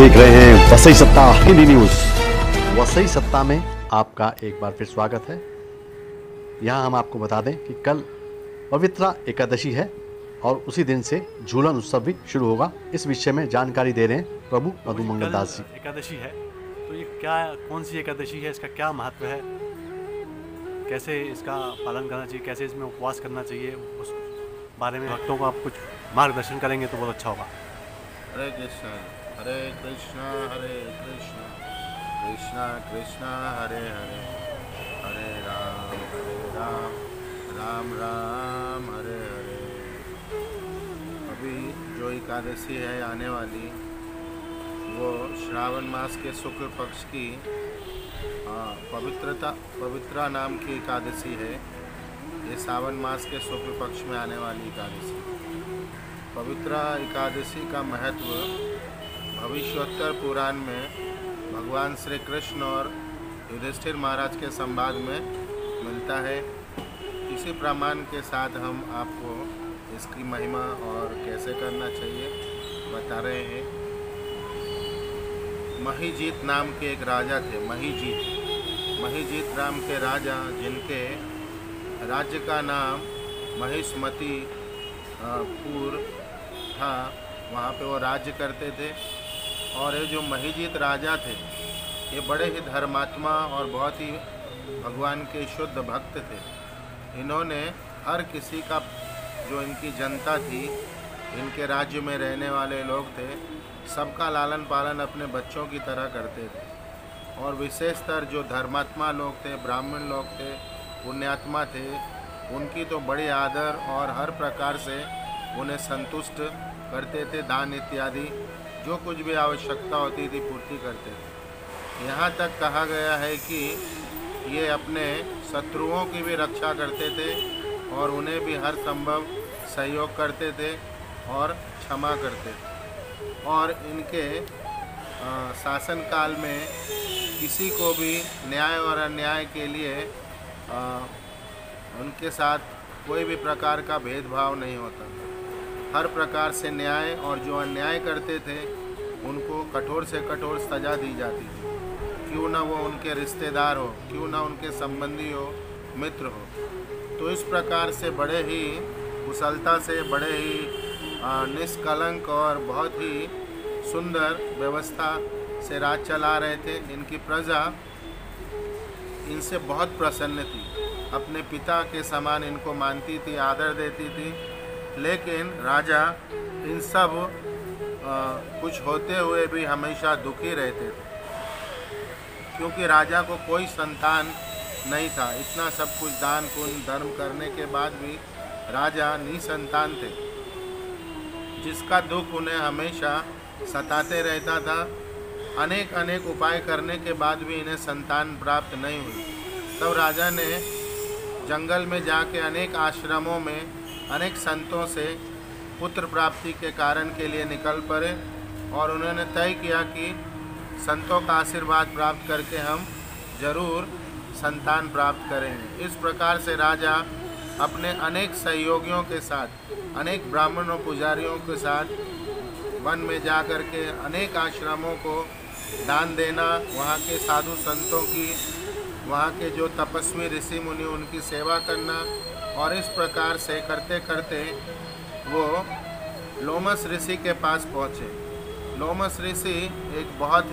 देख रहे हैं वसई सत्ता हिंदी न्यूज। वसई सत्ता में आपका एक बार फिर स्वागत है। यहाँ हम आपको बता दें कि कल पवित्रा एकादशी है और उसी दिन से झूलन उत्सव भी शुरू होगा। इस विषय में जानकारी दे रहे हैं प्रभु मधुमंगल दास जी। एकादशी है तो ये क्या, कौन सी एकादशी है, इसका क्या महत्व है, कैसे इसका पालन करना चाहिए, कैसे इसमें उपवास करना चाहिए, उस बारे में भक्तों को आप कुछ मार्गदर्शन करेंगे तो बहुत अच्छा होगा। हरे कृष्णा हरे कृष्णा हरे कृष्णा कृष्णा कृष्णा हरे हरे, हरे राम राम राम हरे हरे। अभी जो एकादशी है आने वाली, वो श्रावण मास के शुक्ल पक्ष की पवित्रा नाम की एकादशी है। ये श्रावण मास के शुक्ल पक्ष में आने वाली एकादशी। पवित्रा एकादशी का महत्व भविष्योत्तर पुराण में भगवान श्री कृष्ण और युधिष्ठिर महाराज के संवाद में मिलता है। इसी प्रमाण के साथ हम आपको इसकी महिमा और कैसे करना चाहिए बता रहे हैं। महीजीत नाम के एक राजा थे। महीजीत नाम के राजा, जिनके राज्य का नाम महिष्मतीपुर था, वहाँ पे वो राज्य करते थे। और ये जो महीजीत राजा थे, ये बड़े ही धर्मात्मा और बहुत ही भगवान के शुद्ध भक्त थे। इन्होंने हर किसी का, जो इनकी जनता थी, इनके राज्य में रहने वाले लोग थे, सबका लालन पालन अपने बच्चों की तरह करते थे। और विशेषतर जो धर्मात्मा लोग थे, ब्राह्मण लोग थे, पुण्यात्मा थे, उनकी तो बड़े आदर और हर प्रकार से उन्हें संतुष्ट करते थे। दान इत्यादि जो कुछ भी आवश्यकता होती थी पूर्ति करते थे। यहाँ तक कहा गया है कि ये अपने शत्रुओं की भी रक्षा करते थे और उन्हें भी हर संभव सहयोग करते थे और क्षमा करते थे। और इनके शासनकाल में किसी को भी न्याय और अन्याय के लिए उनके साथ कोई भी प्रकार का भेदभाव नहीं होता। हर प्रकार से न्याय, और जो अन्याय करते थे उनको कठोर से कठोर सज़ा दी जाती थी। क्यों ना वो उनके रिश्तेदार हो, क्यों ना उनके संबंधी हो, मित्र हो। तो इस प्रकार से बड़े ही कुशलता से, बड़े ही निष्कलंक और बहुत ही सुंदर व्यवस्था से राज चला रहे थे। इनकी प्रजा इनसे बहुत प्रसन्न थी, अपने पिता के समान इनको मानती थी, आदर देती थी। लेकिन राजा इन सब कुछ होते हुए भी हमेशा दुखी रहते थे, क्योंकि राजा को कोई संतान नहीं था। इतना सब कुछ दान पुण्य धर्म करने के बाद भी राजा निसंतान थे, जिसका दुख उन्हें हमेशा सताते रहता था। अनेक अनेक उपाय करने के बाद भी इन्हें संतान प्राप्त नहीं हुई। तब राजा ने जंगल में जाके अनेक आश्रमों में अनेक संतों से पुत्र प्राप्ति के कारण के लिए निकल पड़े। और उन्होंने तय किया कि संतों का आशीर्वाद प्राप्त करके हम जरूर संतान प्राप्त करेंगे। इस प्रकार से राजा अपने अनेक सहयोगियों के साथ, अनेक ब्राह्मणों पुजारियों के साथ वन में जा कर के अनेक आश्रमों को दान देना, वहाँ के साधु संतों की, वहाँ के जो तपस्वी ऋषि मुनि उनकी सेवा करना, और इस प्रकार से करते करते वो लोमश ऋषि के पास पहुँचे। लोमश ऋषि एक बहुत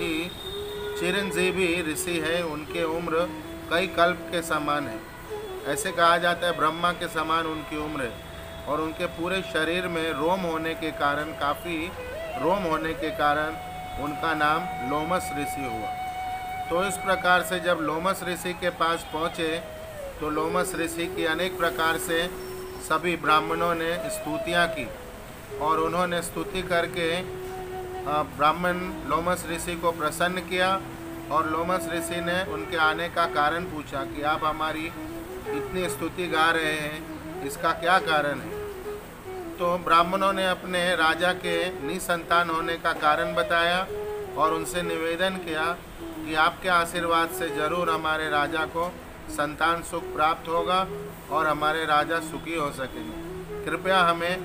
ही चिरंजीवी ऋषि है। उनके उम्र कई कल्प के समान है। ऐसे कहा जाता है ब्रह्मा के समान उनकी उम्र है। और उनके पूरे शरीर में काफ़ी रोम होने के कारण उनका नाम लोमश ऋषि हुआ। तो इस प्रकार से जब लोमश ऋषि के पास पहुँचे तो लोमश ऋषि की अनेक प्रकार से सभी ब्राह्मणों ने स्तुतियाँ की। और उन्होंने स्तुति करके ब्राह्मण लोमश ऋषि को प्रसन्न किया। और लोमश ऋषि ने उनके आने का कारण पूछा कि आप हमारी इतनी स्तुति गा रहे हैं, इसका क्या कारण है। तो ब्राह्मणों ने अपने राजा के निसंतान होने का कारण बताया और उनसे निवेदन किया कि आपके आशीर्वाद से ज़रूर हमारे राजा को संतान सुख प्राप्त होगा और हमारे राजा सुखी हो सकेंगे। कृपया हमें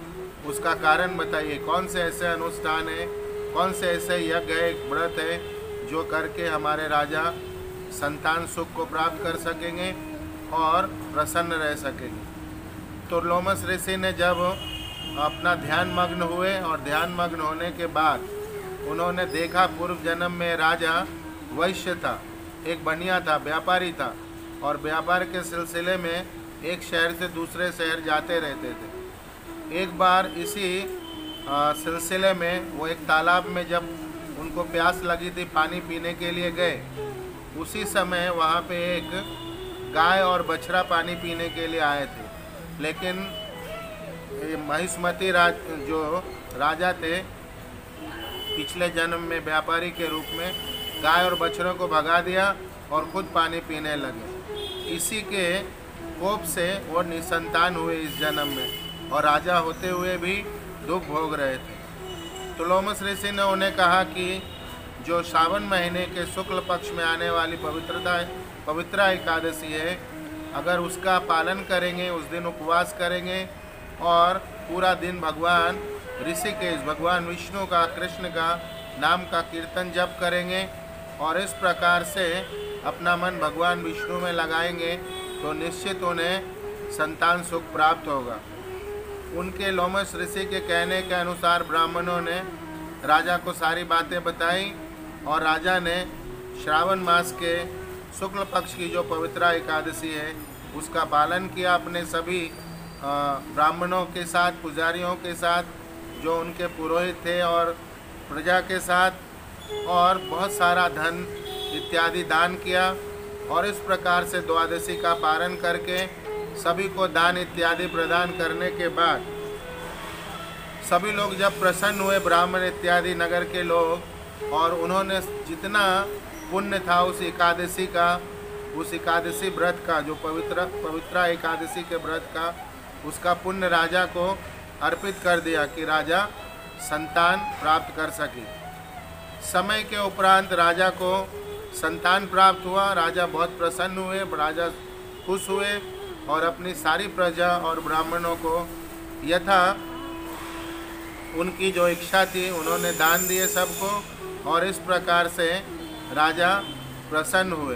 उसका कारण बताइए। कौन से ऐसे अनुष्ठान है, कौन से ऐसे यज्ञ है, व्रत है जो करके हमारे राजा संतान सुख को प्राप्त कर सकेंगे और प्रसन्न रह सकेंगे। तो लोमश ऋषि ने जब अपना ध्यान मग्न हुए और ध्यान मग्न होने के बाद उन्होंने देखा पूर्व जन्म में राजा वैश्य था, एक बनिया था, व्यापारी था और व्यापार के सिलसिले में एक शहर से दूसरे शहर जाते रहते थे। एक बार इसी सिलसिले में वो एक तालाब में जब उनको प्यास लगी थी, पानी पीने के लिए गए, उसी समय वहाँ पे एक गाय और बछड़ा पानी पीने के लिए आए थे, लेकिन महिष्मती जो राजा थे पिछले जन्म में व्यापारी के रूप में, गाय और बछड़ों को भगा दिया और खुद पानी पीने लगे। इसी के कोप से वो निसंतान हुए इस जन्म में और राजा होते हुए भी दुख भोग रहे थे। तो लोमश ऋषि ने उन्हें कहा कि जो श्रावण महीने के शुक्ल पक्ष में आने वाली पवित्रा एकादशी है, अगर उसका पालन करेंगे, उस दिन उपवास करेंगे और पूरा दिन भगवान ऋषिकेश, भगवान विष्णु का, कृष्ण का नाम का कीर्तन जप करेंगे और इस प्रकार से अपना मन भगवान विष्णु में लगाएंगे तो निश्चित उन्हें संतान सुख प्राप्त होगा। उनके लोमश ऋषि के कहने के अनुसार ब्राह्मणों ने राजा को सारी बातें बताई और राजा ने श्रावण मास के शुक्ल पक्ष की जो पवित्रा एकादशी है उसका पालन किया, अपने सभी ब्राह्मणों के साथ, पुजारियों के साथ, जो उनके पुरोहित थे और प्रजा के साथ, और बहुत सारा धन इत्यादि दान किया और इस प्रकार से द्वादशी का पालन करके सभी को दान इत्यादि प्रदान करने के बाद सभी लोग जब प्रसन्न हुए, ब्राह्मण इत्यादि नगर के लोग, और उन्होंने जितना पुण्य था उस एकादशी व्रत का, जो पवित्रा एकादशी के व्रत का, उसका पुण्य राजा को अर्पित कर दिया कि राजा संतान प्राप्त कर सके। समय के उपरांत राजा को संतान प्राप्त हुआ, राजा बहुत प्रसन्न हुए, राजा खुश हुए और अपनी सारी प्रजा और ब्राह्मणों को यथा उनकी जो इच्छा थी उन्होंने दान दिए सबको और इस प्रकार से राजा प्रसन्न हुए।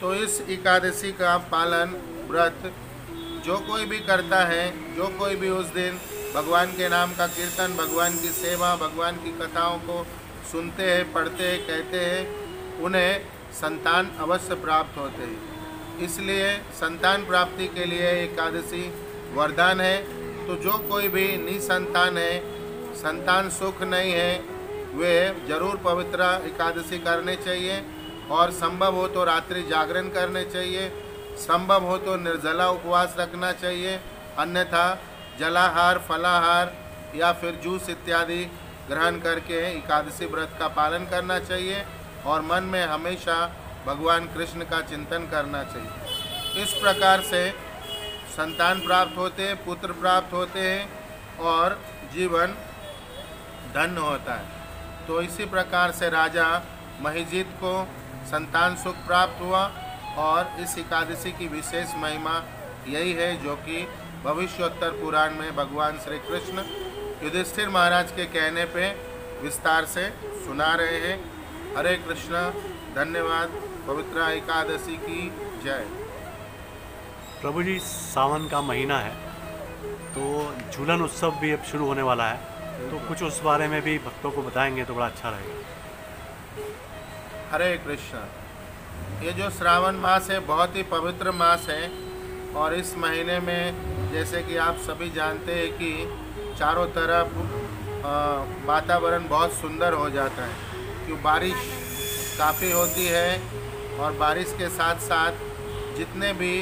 तो इस एकादशी का पालन व्रत जो कोई भी करता है, जो कोई भी उस दिन भगवान के नाम का कीर्तन, भगवान की सेवा, भगवान की कथाओं को सुनते हैं, पढ़ते हैं, कहते हैं, उन्हें संतान अवश्य प्राप्त होते हैं। इसलिए संतान प्राप्ति के लिए एकादशी वरदान है। तो जो कोई भी निसंतान है, संतान सुख नहीं है, वे जरूर पवित्रा एकादशी करने चाहिए और संभव हो तो रात्रि जागरण करने चाहिए, संभव हो तो निर्जला उपवास रखना चाहिए, अन्यथा जलाहार, फलाहार या फिर जूस इत्यादि ग्रहण करके एकादशी व्रत का पालन करना चाहिए और मन में हमेशा भगवान कृष्ण का चिंतन करना चाहिए। इस प्रकार से संतान प्राप्त होते हैं, पुत्र प्राप्त होते हैं और जीवन धन्य होता है। तो इसी प्रकार से राजा महीजीत को संतान सुख प्राप्त हुआ और इस एकादशी की विशेष महिमा यही है जो कि भविष्योत्तर पुराण में भगवान श्री कृष्ण युधिष्ठिर महाराज के कहने पे विस्तार से सुना रहे हैं। हरे कृष्णा, धन्यवाद। पवित्रा एकादशी की जय। प्रभु जी, सावन का महीना है तो झूलन उत्सव भी अब शुरू होने वाला है, तो कुछ उस बारे में भी भक्तों को बताएंगे तो बड़ा अच्छा रहेगा। हरे कृष्णा, ये जो श्रावण मास है बहुत ही पवित्र मास है और इस महीने में जैसे कि आप सभी जानते हैं कि चारों तरफ वातावरण बहुत सुंदर हो जाता है, क्योंकि बारिश काफ़ी होती है और बारिश के साथ साथ जितने भी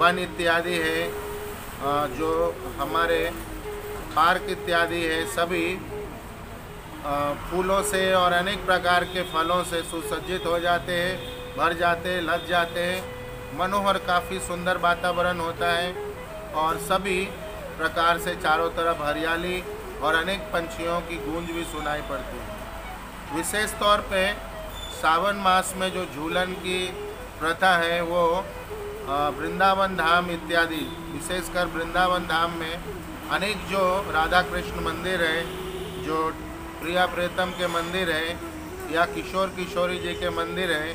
वन इत्यादि है, जो हमारे पार्क इत्यादि है, सभी फूलों से और अनेक प्रकार के फलों से सुसज्जित हो जाते हैं, भर जाते हैं, लग जाते हैं। मनोहर काफ़ी सुंदर वातावरण होता है और सभी प्रकार से चारों तरफ हरियाली और अनेक पंछियों की गूंज भी सुनाई पड़ती है। विशेष तौर पे सावन मास में जो झूलन की प्रथा है वो वृंदावन धाम इत्यादि, विशेषकर वृंदावन धाम में अनेक जो राधा कृष्ण मंदिर है, जो प्रिया प्रीतम के मंदिर है या किशोर किशोरी जी के मंदिर है,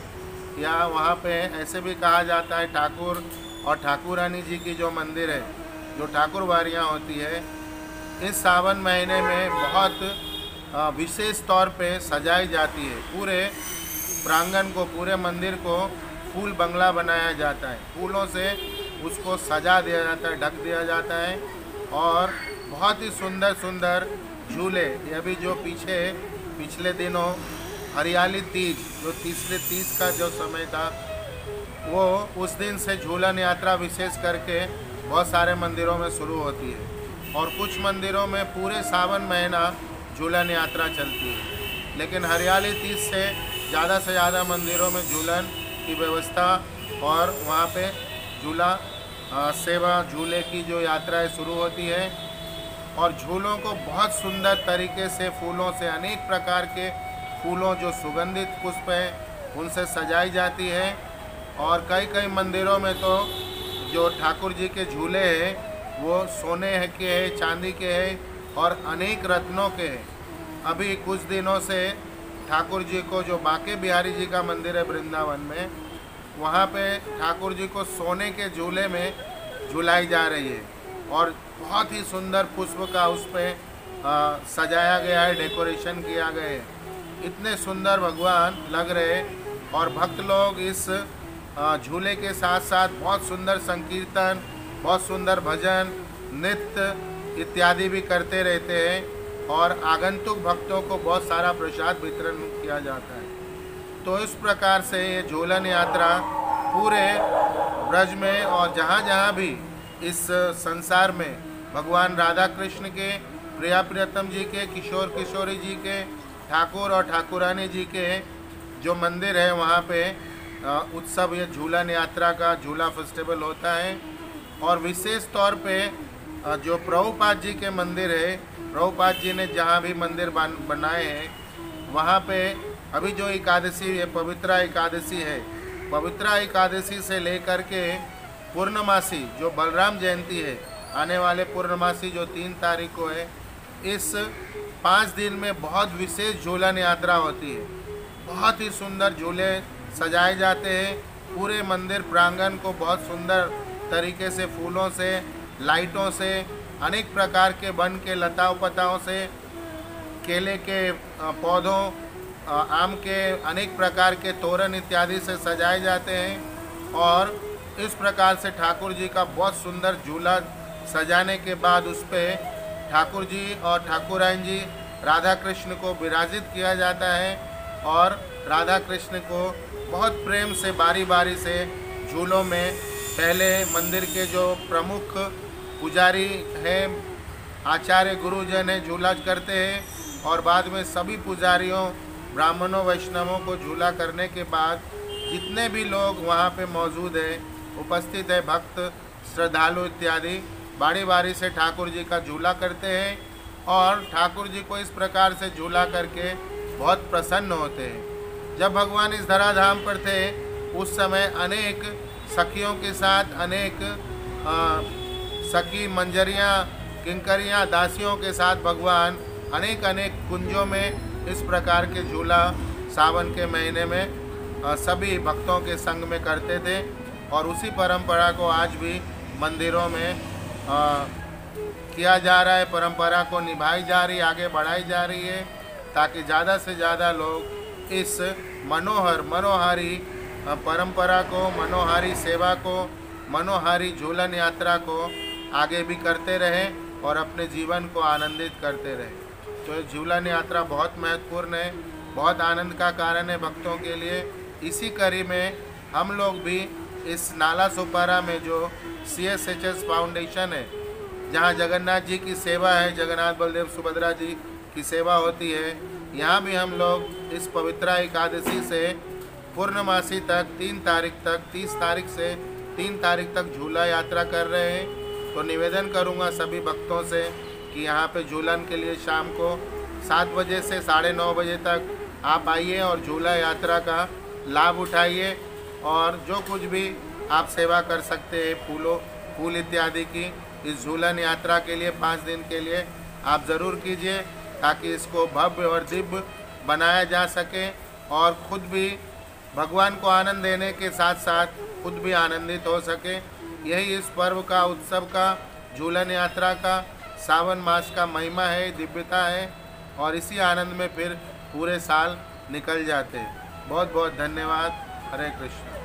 या वहाँ पे ऐसे भी कहा जाता है ठाकुर और ठाकुरानी जी की जो मंदिर है, जो ठाकुर बारियाँ होती है, इस सावन महीने में बहुत विशेष तौर पे सजाई जाती है। पूरे प्रांगण को, पूरे मंदिर को फूल बंगला बनाया जाता है, फूलों से उसको सजा दिया जाता है, ढक दिया जाता है। और बहुत ही सुंदर सुंदर झूले, ये भी जो पिछले दिनों हरियाली तीज, जो तीज का जो समय था, वो उस दिन से झूलन यात्रा विशेष करके बहुत सारे मंदिरों में शुरू होती है और कुछ मंदिरों में पूरे सावन महीना झूलन यात्रा चलती है। लेकिन हरियाली तीज से ज़्यादा मंदिरों में झूलन की व्यवस्था और वहाँ पे झूला सेवा, झूले की जो यात्राएँ शुरू होती है। और झूलों को बहुत सुंदर तरीके से फूलों से, अनेक प्रकार के फूलों, जो सुगंधित पुष्प हैं, उनसे सजाई जाती है। और कई कई मंदिरों में तो जो ठाकुर जी के झूले हैं वो सोने के हैं, चांदी के हैं और अनेक रत्नों के हैं। अभी कुछ दिनों से ठाकुर जी को, जो बाके बिहारी जी का मंदिर है वृंदावन में, वहाँ पे ठाकुर जी को सोने के झूले में झुलाई जा रही है और बहुत ही सुंदर पुष्प का उस पर सजाया गया है, डेकोरेशन किया गया है। इतने सुंदर भगवान लग रहे। और भक्त लोग इस झूले के साथ साथ बहुत सुंदर संकीर्तन, बहुत सुंदर भजन, नृत्य इत्यादि भी करते रहते हैं और आगंतुक भक्तों को बहुत सारा प्रसाद वितरण किया जाता है। तो इस प्रकार से ये झूलन यात्रा पूरे ब्रज में और जहाँ जहाँ भी इस संसार में भगवान राधा कृष्ण के, प्रिया प्रियतम जी के, किशोर किशोरी जी के, ठाकुर और ठाकुरानी जी के जो मंदिर है, वहाँ पे उत्सव, ये झूलन यात्रा का झूला फेस्टिवल होता है। और विशेष तौर पे जो प्रभुपाद जी के मंदिर है, प्रभुपाद जी ने जहाँ भी मंदिर बनाए हैं वहाँ पे अभी जो एकादशी है, पवित्रा एकादशी है, पवित्रा एकादशी से लेकर के पूर्णमासी, जो बलराम जयंती है, आने वाले पूर्णमासी जो 3 तारीख को है, इस 5 दिन में बहुत विशेष झूलन यात्रा होती है। बहुत ही सुंदर झूले सजाए जाते हैं, पूरे मंदिर प्रांगण को बहुत सुंदर तरीके से फूलों से, लाइटों से, अनेक प्रकार के वन के लताओं पताओं से, केले के पौधों, आम के अनेक प्रकार के तोरण इत्यादि से सजाए जाते हैं। और इस प्रकार से ठाकुर जी का बहुत सुंदर झूला सजाने के बाद उस पर ठाकुर जी और ठाकुराइन जी, राधा कृष्ण को विराजित किया जाता है और राधा कृष्ण को बहुत प्रेम से बारी बारी से झूलों में, पहले मंदिर के जो प्रमुख पुजारी हैं, आचार्य गुरुजन हैं, झूला करते हैं और बाद में सभी पुजारियों, ब्राह्मणों, वैष्णवों को झूला करने के बाद जितने भी लोग वहाँ पे मौजूद हैं, उपस्थित है, भक्त, श्रद्धालु इत्यादि, बारी बारी से ठाकुर जी का झूला करते हैं और ठाकुर जी को इस प्रकार से झूला करके बहुत प्रसन्न होते हैं। जब भगवान इस धराधाम पर थे उस समय अनेक सखियों के साथ, अनेक सखी मंजरियाँ, किंकरियाँ, दासियों के साथ भगवान अनेक अनेक कुंजों में इस प्रकार के झूला सावन के महीने में सभी भक्तों के संग में करते थे और उसी परंपरा को आज भी मंदिरों में किया जा रहा है, परंपरा को निभाई जा रही, आगे बढ़ाई जा रही है, ताकि ज़्यादा से ज़्यादा लोग इस मनोहारी परंपरा को, मनोहारी सेवा को, मनोहारी झूलन यात्रा को आगे भी करते रहें और अपने जीवन को आनंदित करते रहें। तो झूलन यात्रा बहुत महत्वपूर्ण है, बहुत आनंद का कारण है भक्तों के लिए। इसी कड़ी में हम लोग भी इस नाला सुपारा में जो CSHS फाउंडेशन है, जहाँ जगन्नाथ जी की सेवा है, जगन्नाथ बलदेव सुभद्रा जी की सेवा होती है, यहाँ भी हम लोग इस पवित्रा एकादशी से पूर्णमासी तक 3 तारीख तक, 30 तारीख से 3 तारीख तक झूला यात्रा कर रहे हैं। तो निवेदन करूँगा सभी भक्तों से कि यहाँ पे झूलन के लिए शाम को 7 बजे से 9:30 बजे तक आप आइए और झूला यात्रा का लाभ उठाइए और जो कुछ भी आप सेवा कर सकते हैं, फूल इत्यादि की, इस झूलन यात्रा के लिए 5 दिन के लिए आप ज़रूर कीजिए ताकि इसको भव्य और दिव्य बनाया जा सके और खुद भी भगवान को आनंद देने के साथ साथ खुद भी आनंदित हो सके। यही इस पर्व का, उत्सव का, झूलन यात्रा का, सावन मास का महिमा है, दिव्यता है और इसी आनंद में फिर पूरे साल निकल जाते। बहुत बहुत धन्यवाद। हरे कृष्ण।